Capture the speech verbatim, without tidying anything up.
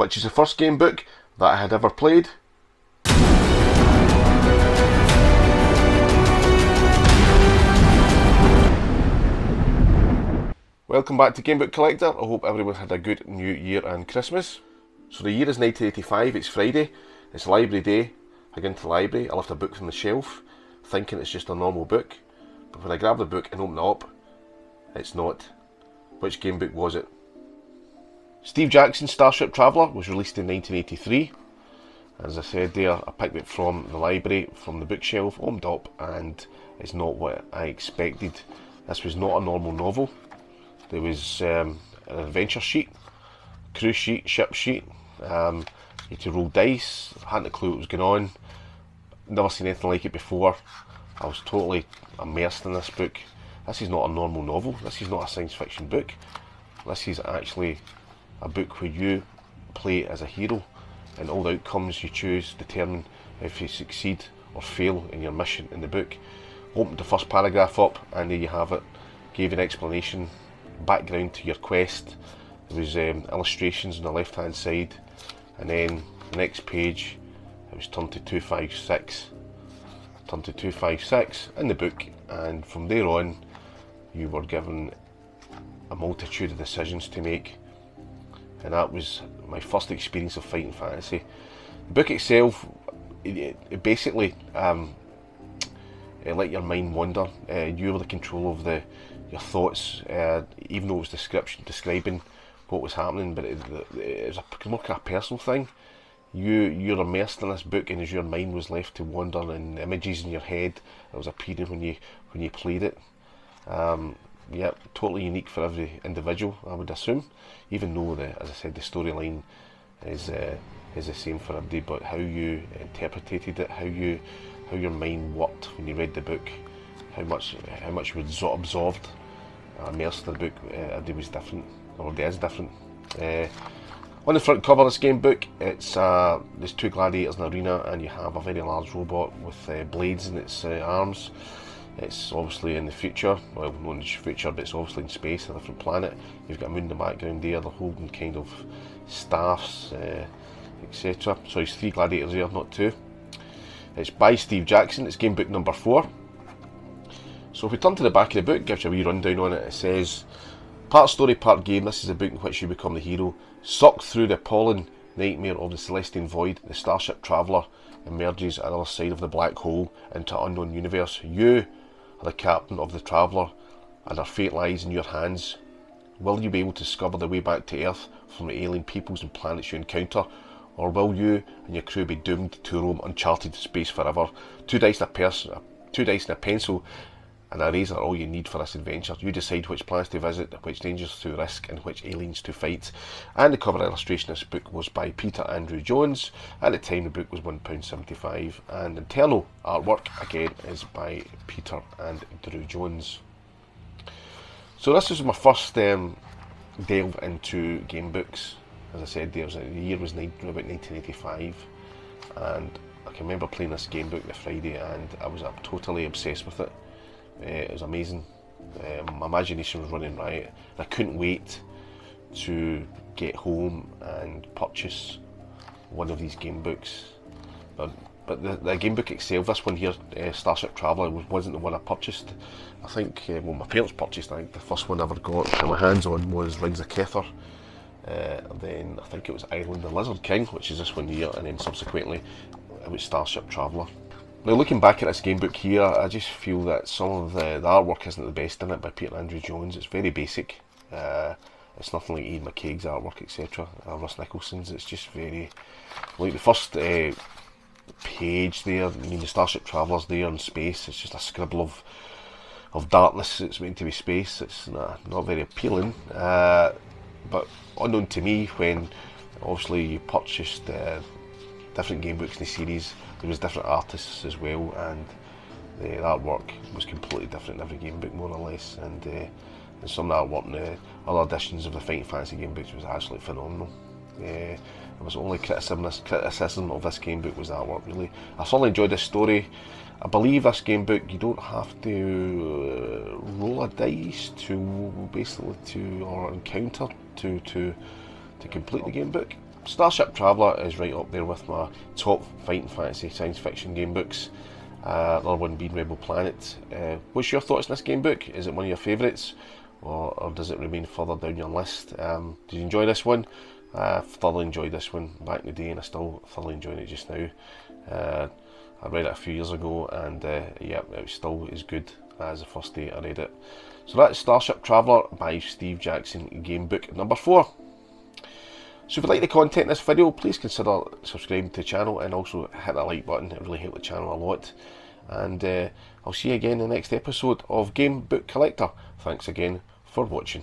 which is the first game book that I had ever played. Welcome back to Gamebook Collector. I hope everyone had a good New Year and Christmas. So the year is nineteen eighty-five, it's Friday, it's library day. I go into the library, I lift a book from the shelf, thinking it's just a normal book. But when I grab the book and open it up, it's not. Which game book was it? Steve Jackson's Starship Traveller was released in nineteen eighty-three. As I said there, I picked it from the library, from the bookshelf, opened up, and it's not what I expected. This was not a normal novel. There was um, an adventure sheet, cruise sheet, ship sheet. Um, you had to roll dice, hadn't a clue what was going on. Never seen anything like it before. I was totally immersed in this book. This is not a normal novel, this is not a science fiction book. This is actually a book where you play as a hero and all the outcomes you choose determine if you succeed or fail in your mission in the book. Opened the first paragraph up and there you have it. Gave an explanation, background to your quest. There was um, illustrations on the left hand side, and then the next page it was turned to two fifty-six. Turned to two fifty-six in the book, and from there on you were given a multitude of decisions to make, and that was my first experience of Fighting Fantasy. The book itself, it, it basically um, it let your mind wander. Uh, you were the control of the your thoughts, uh, even though it was description describing what was happening, but it, it was a more kind of personal thing. You, you're immersed in this book, and as your mind was left to wander in images in your head that was appearing when you when you played it. Um, yeah, totally unique for every individual, I would assume. Even though the, as I said, the storyline is uh, is the same for everybody, but how you interpreted it, how you how your mind worked when you read the book, how much how much you was absorbed, immersed in the book, uh, everybody was different, or everybody is different. Uh, On the front cover of this game book, it's uh, there's two gladiators in an arena, and you have a very large robot with uh, blades in its uh, arms. It's obviously in the future, well, not in the future, but it's obviously in space, a different planet. You've got a moon in the background there, they're holding kind of staffs, uh, et cetera. So it's three gladiators here, not two. It's by Steve Jackson, it's game book number four. So if we turn to the back of the book, it gives you a wee rundown on it. It says, part story, part game, this is a book in which you become the hero. Sucked through the appalling nightmare of the Celestine Void, the Starship Traveller emerges at the other side of the black hole into an unknown universe. You are the captain of the Traveller, and her fate lies in your hands. Will you be able to discover the way back to Earth from the alien peoples and planets you encounter? Or will you and your crew be doomed to roam uncharted space forever? Two dice and a, person, two dice and a pencil and a razor are all you need for this adventure. You decide which planets to visit, which dangers to risk, and which aliens to fight. And the cover illustration of this book was by Peter Andrew Jones. At the time the book was one pound seventy-five, and internal artwork again is by Peter Andrew Jones. So this was my first um, delve into game books. As I said, there was, the year was about nineteen eighty-five, and I can remember playing this game book the Friday, and I was uh, totally obsessed with it. Uh, it was amazing. Uh, my imagination was running riot. I couldn't wait to get home and purchase one of these game books. But, but the, the game book itself, this one here, uh, Starship Traveller, wasn't the one I purchased. I think, uh, well, my parents purchased. I think the first one I ever got my hands on was Rings of Kether. Uh, then I think it was Island of the Lizard King, which is this one here, and then subsequently it was Starship Traveller. Now, looking back at this game book here, I just feel that some of the, the artwork isn't the best in it by Peter Andrew Jones. It's very basic. Uh, it's nothing like Ian McKeag's artwork, et cetera. Uh, Russ Nicholson's. It's just very like the first uh, page there. I mean, the Starship Traveller's there in space. It's just a scribble of of darkness. It's meant to be space. It's nah, not very appealing. Uh, but unknown to me, when obviously you purchased Uh, different game books in the series, there was different artists as well, and the artwork was completely different in every game book, more or less, and, uh, and some of the artwork in the other editions of the Fighting Fantasy game books was absolutely phenomenal. Uh, there was only criticism, criticism of this game book was the artwork, really. I certainly enjoyed this story. I believe this game book, you don't have to uh, roll a dice to basically to or encounter to to to complete the game book. Starship Traveller is right up there with my top Fighting Fantasy science fiction game books. Uh, another one being Rebel Planet. Uh, what's your thoughts on this game book? Is it one of your favourites? Or, or does it remain further down your list? Um, did you enjoy this one? I thoroughly enjoyed this one back in the day and I still thoroughly enjoy it just now. Uh, I read it a few years ago and uh, yeah, it was still as good as the first day I read it. So that's Starship Traveller by Steve Jackson, game book number four. So if you like the content in this video, please consider subscribing to the channel and also hit that like button. It really helps the channel a lot. And uh, I'll see you again in the next episode of Game Book Collector. Thanks again for watching.